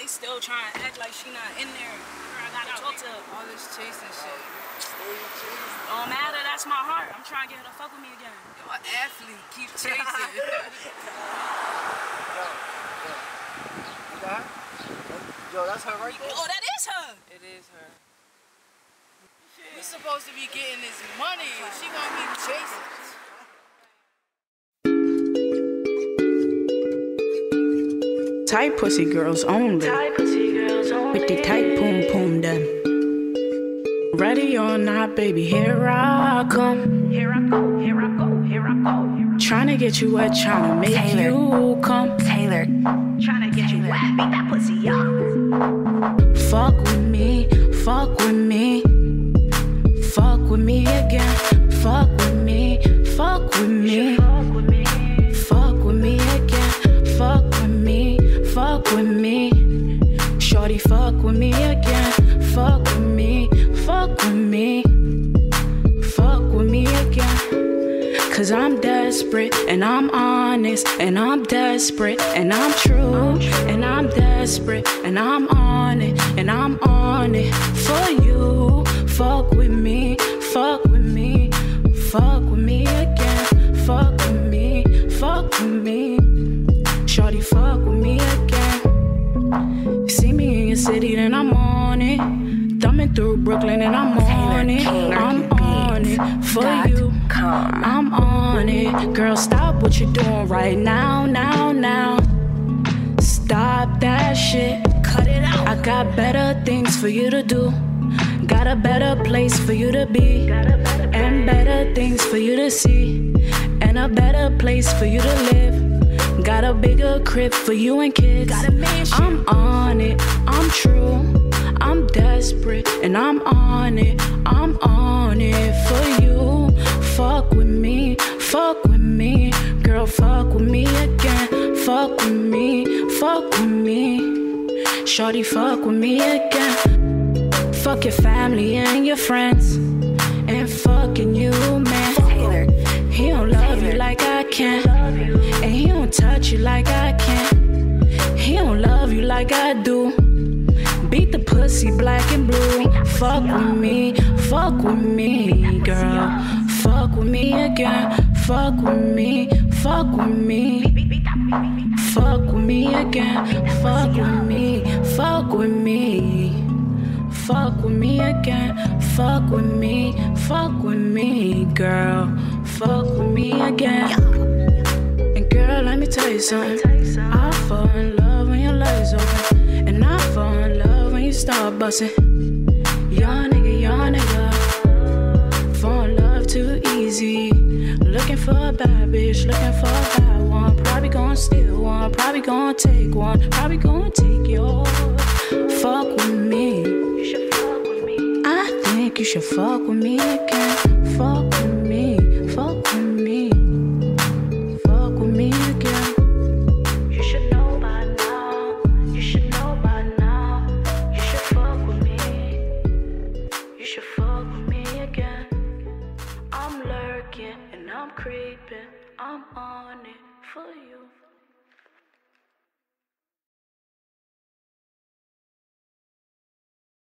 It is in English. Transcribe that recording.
They still trying to act like she not in there. Girl, I gotta talk to her. All this chasing shit. Don't matter, that's my heart. I'm trying to get her to fuck with me again. Yo, an athlete, keep chasing. Yo, that's her right there? Oh, that is her! It is her. Shit. We're supposed to be getting this money. She gonna be chasing. Tight pussy girls only. Tight pussy girls only. With the tight poom poom done. Ready or not, baby, here I come. Here I go, here I go, here I go. Tryna get you wet, tryna make you come. Taylor, tryna get you wet, beat that pussy up. Fuck with me, fuck with me. Fuck with me again. Fuck with me, fuck with me. Fuck with me again. Fuck with me. Fuck with me, shorty, fuck with me again. Fuck with me, fuck with me. Fuck with me again. Cause I'm desperate and I'm honest. And I'm desperate and I'm true. And I'm desperate and I'm on it. And I'm on it for you. Fuck with me, fuck with me. Fuck with me again. Fuck with me, fuck with me. Shorty, fuck with me again. See me in your city, then I'm on it. Thumbing through Brooklyn, and I'm on it. I'm on it for you. I'm on it. Girl, stop what you're doing right now, now, now. Stop that shit. Cut it out. I got better things for you to do. Got a better place for you to be. And better things for you to see. And a better place for you to live. Got a bigger crib for you and kids. I'm on it, I'm true. I'm desperate and I'm on it. I'm on it for you. Fuck with me, fuck with me. Girl, fuck with me again. Fuck with me, fuck with me. Shorty, fuck with me again. Fuck your family and your friends. And fucking you, man. He don't love you like I can. And he don't touch you like I can. He don't love you like I do. Beat the pussy black and blue. Fuck with me, fuck with me, girl. Fuck with me again. Fuck with me, fuck with me. Fuck with me again. Fuck with me, fuck with me. Fuck with me again. Fuck with me, fuck with me, girl. Fuck with me again. And girl, let me tell you something. I fall in love when your legs open. And I fall in love when you start busting. Young nigga, young nigga. Fall in love too easy. Looking for a bad bitch, looking for a bad one. Probably gonna steal one, probably gonna take one. Probably gonna take yours. Fuck with me. You should fuck with me. I think you should fuck with me again. Fuck with me. Fuck with me, fuck with me again. You should know by now, you should know by now. You should fuck with me, you should fuck with me again. I'm lurking and I'm creeping, I'm on it for you.